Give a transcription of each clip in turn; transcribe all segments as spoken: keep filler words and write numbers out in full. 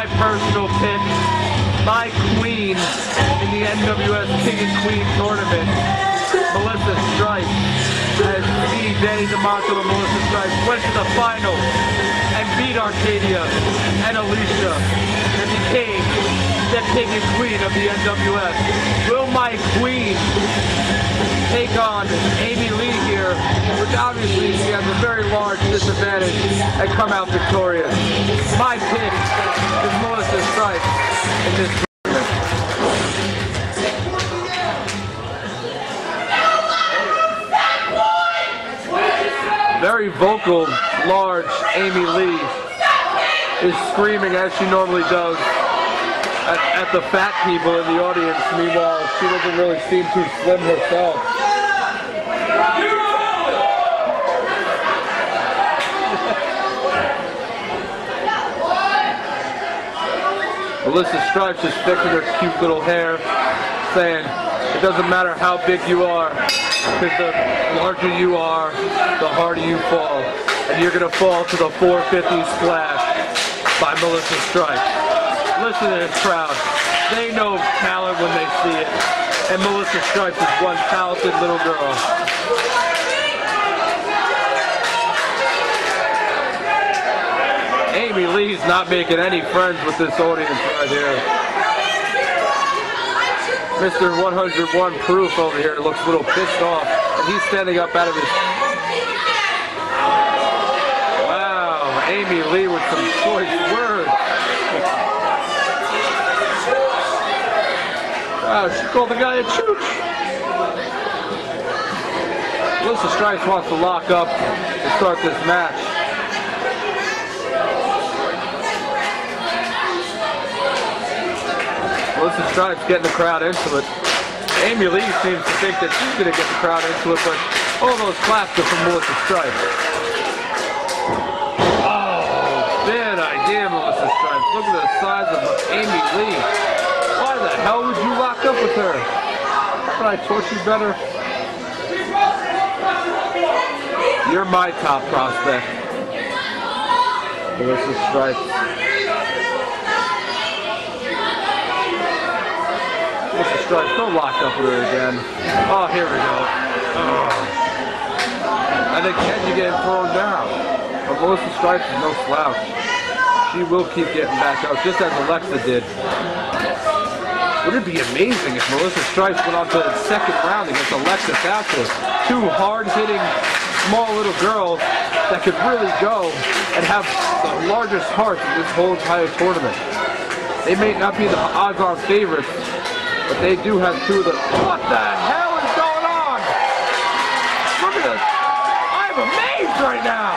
my personal pick, my queen in the N W S King and Queen tournament, Melissa Stripes, as me, Danny DeMarco, and Melissa Stripes went to the final and beat Arcadia and Alicia and became the King and Queen of the N W S. Will my queen take on Amy Lee here, which obviously she has a very large disadvantage, and come out victorious? My pick is Melissa Stripes in this tournament. Very vocal, large Amy Lee is screaming as she normally does at, at the fat people in the audience. Meanwhile, she doesn't really seem too slim herself. Melissa Stripes is fixing her cute little hair, saying it doesn't matter how big you are, because the larger you are, the harder you fall. And you're going to fall to the four fifty splash by Melissa Stripes. Listen to this crowd. They know talent when they see it. And Melissa Stripes is one talented little girl. Amy Lee's not making any friends with this audience right here. Mister one oh one Proof over here looks a little pissed off, and he's standing up out of his... Wow, Amy Lee with some choice words. Wow, she called the guy a chooch. Melissa Stripes wants to lock up and start this match. Melissa Stripes getting the crowd into it. Amy Lee seems to think that she's going to get the crowd into it, but all those claps are from Melissa Stripes. Oh, bad idea, Melissa Stripes. Look at the size of Amy Lee. Why the hell would you lock up with her? Can I torture you better? You're my top prospect, Melissa Stripes. Stripes, don't lock up with her again. Oh, here we go. Oh. I think Kenji getting thrown down. But Melissa Stripes is no slouch. She will keep getting back up, just as Alexa did. Wouldn't it be amazing if Melissa Stripes went on to the second round against Alexa Thatcher? Two hard-hitting, small little girls that could really go and have the largest hearts in this whole entire tournament. They may not be the odds-on favorites, but they do have two of the... What the hell is going on? Look at this. I'm amazed right now.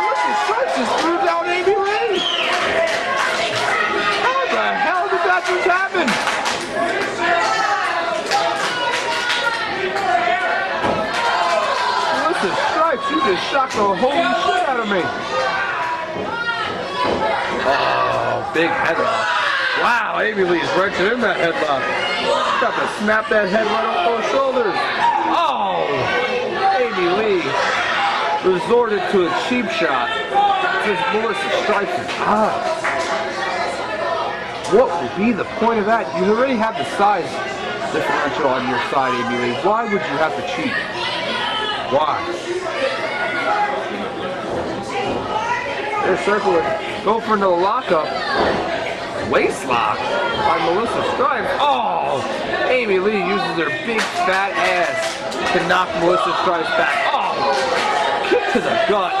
Melissa Stripes just threw down Amy Lee. How the hell did that just happen? Melissa Stripes, you just shocked the holy shit out of me. Oh, big headlock. Wow, Amy Lee's wrenching in that headlock. She's got to snap that head right off those shoulders. Oh! Amy Lee resorted to a cheap shot. Just Melissa Stripes' eyes. What would be the point of that? You already have the size differential on your side, Amy Lee. Why would you have to cheat? Why? They're circling. Go for another lockup. Waist lock by Melissa Stripes. Oh! Amy Lee uses her big fat ass to knock Melissa Stripes back. Oh! Kick to the gut.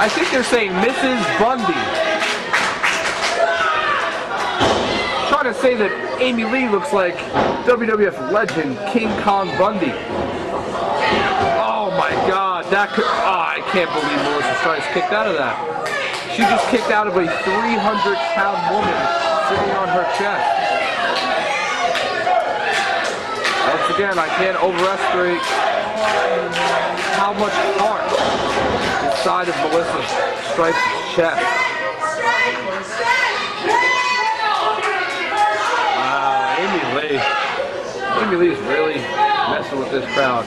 I think they're saying Missus Bundy. Trying to say that Amy Lee looks like W W F legend King Kong Bundy. Oh my God, that could... Oh, I can't believe Melissa Stripes kicked out of that. She just kicked out of a three hundred pound woman sitting on her chest. Once again, I can't overestimate how much heart is inside of Melissa Stripes' chest. Wow, Amy Lee. Amy Lee's really messing with this crowd.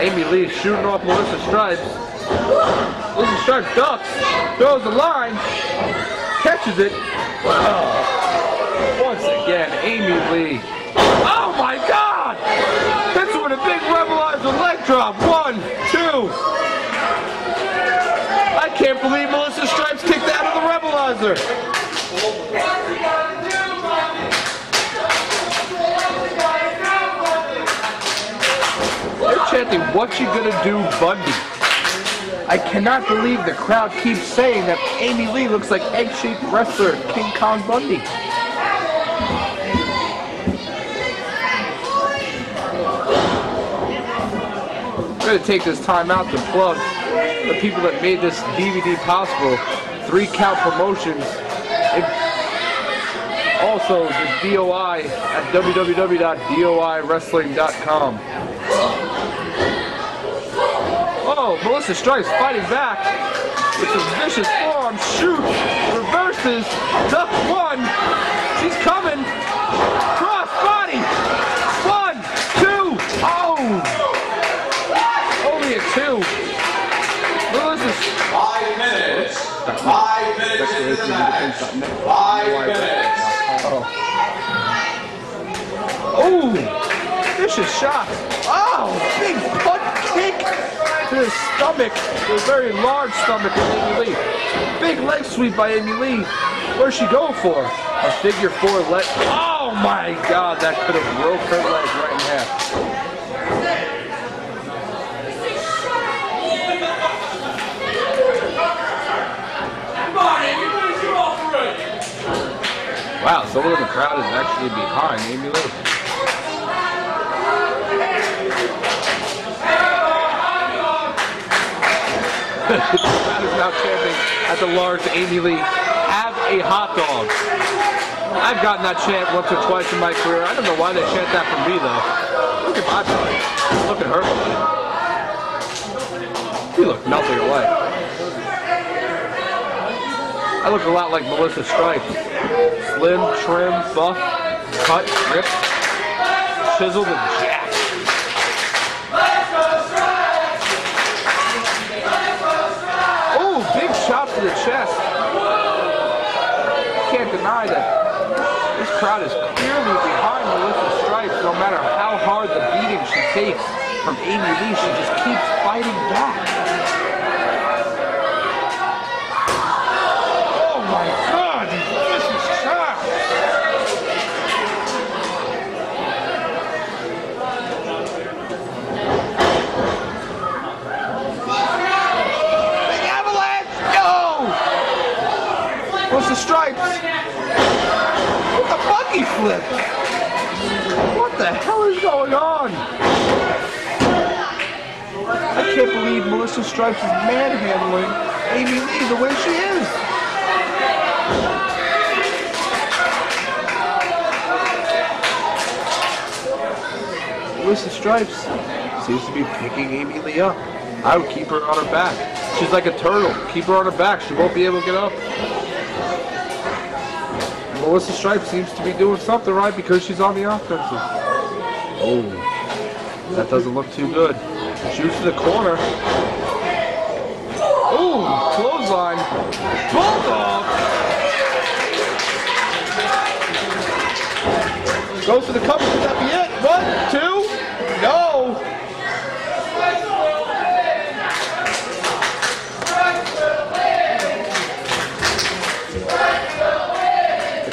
Amy Lee's shooting off Melissa Stripes. Melissa Stripes ducks, throws the line, catches it. Oh. Once again, Amy Lee. Oh my God! Hits her with a big rebelized leg drop. One, two. I can't believe Melissa Stripes kicked out of the rebelizer. Chanting, "What you gonna do, Bundy?" I cannot believe the crowd keeps saying that Amy Lee looks like egg-shaped wrestler King Kong Bundy. I'm gonna take this time out to plug the people that made this D V D possible: Three Count Promotions. It Also, the D O I at w w w dot d o i wrestling dot com. Oh, Melissa Stripes fighting back with some vicious forearm shoot, reverses, duck one, she's coming, cross body, one, two, oh, only a two. Melissa's five minutes, five minutes in the match, five minutes. Oh, vicious shot. Oh, big butt kick to the stomach, to a very large stomach of Amy Lee. Big leg sweep by Amy Lee. Where's she going for? A figure four leg. Oh my God, that could have broke her leg right in half. Come on, everybody, get off the road. Wow, someone in the crowd is actually behind Amy Lee. The crowd is now chanting at the large Amy Lee, "Have a hot dog." I've gotten that chant once or twice in my career. I don't know why they chant that for me, though. Look at my body. Look at her body. You look nothing alike. I look a lot like Melissa Stripes. Slim, trim, buff, cut, ripped, chiseled, and jacked. Oh, big chop to the chest. Can't deny that this crowd is clearly behind Melissa Stripes. No matter how hard the beating she takes from Amy Lee, she just keeps fighting back. Stripes. A monkey flip. What the hell is going on? I can't believe Melissa Stripes is manhandling Amy Lee the way she is. Melissa Stripes seems to be picking Amy Lee up. I would keep her on her back. She's like a turtle. Keep her on her back. She won't be able to get up. Melissa Stripes seems to be doing something right because she's on the offensive. Oh, that doesn't look too good. Shoots to the corner. Oh, clothesline. Bulldog. Goes for the cover. Could that be it? One, two. No.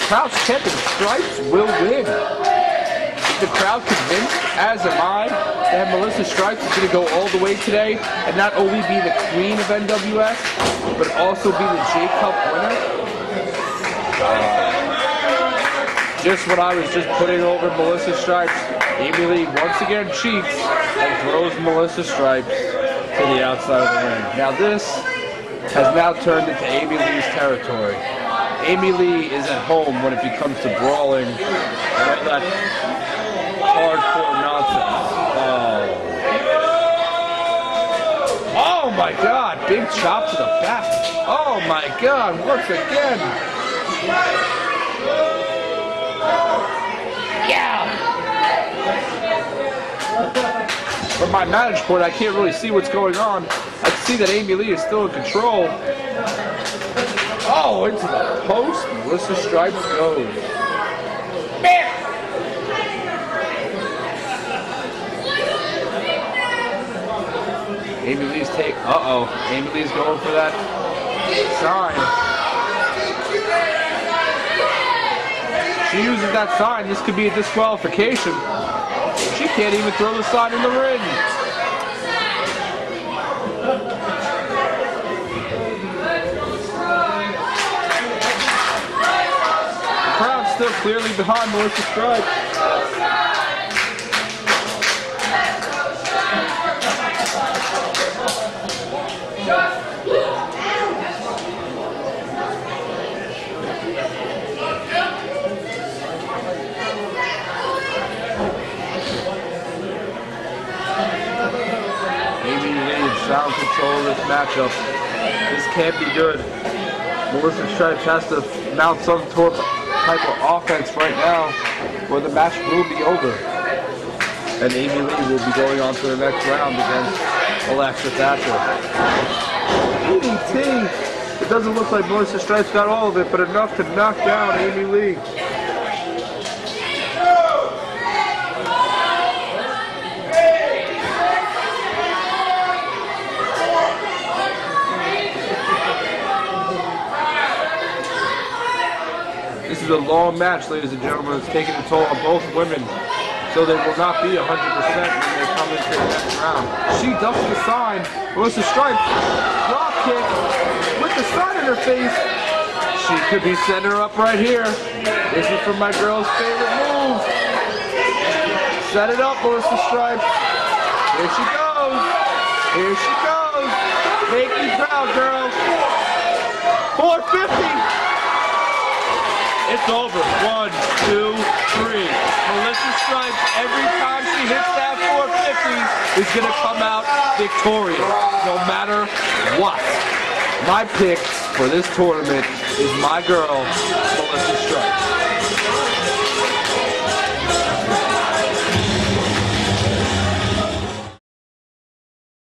Crowd's chanting, "Stripes will win." The crowd convinced, as am I, that Melissa Stripes is going to go all the way today and not only be the queen of N W S, but also be the J-Cup winner. Uh, just what I was just putting over Melissa Stripes, Amy Lee once again cheats and throws Melissa Stripes to the outside of the ring. Now this has now turned into Amy Lee's territory. Amy Lee is at home when it becomes to brawling and all that hardcore nonsense. Oh. Oh my God, big chop to the back. Oh my God, once again. Yeah. from my vantage point, I can't really see what's going on. I can see that Amy Lee is still in control. Oh, into the post. Melissa Stripes goes. Man! Amy Lee's take. Uh-oh. Amy Lee's going for that sign. She uses that sign. This could be a disqualification. She can't even throw the sign in the ring. The crowd's still clearly behind Melissa Stripes. Sound control of this matchup. This can't be good. Melissa Stripes has to mount some type of offense right now, or the match will be over. And Amy Lee will be going on to the next round against Alexa Thatcher. D D T! It doesn't look like Melissa Stripes got all of it, but enough to knock down Amy Lee. A long match, ladies and gentlemen. It's taking a toll on both women, so they will not be one hundred percent when they come into the next round. She ducks the sign. Melissa Stripes drop kick with the sign in her face. She could be setting her up right here. This is for my girl's favorite move. Set it up, Melissa Stripes. Here she goes. Here she goes. Make me proud, girl. four fifty. It's over. One, two, three. Melissa Stripes, every time she hits that four fifty, is going to come out victorious, no matter what. My pick for this tournament is my girl, Melissa Stripes.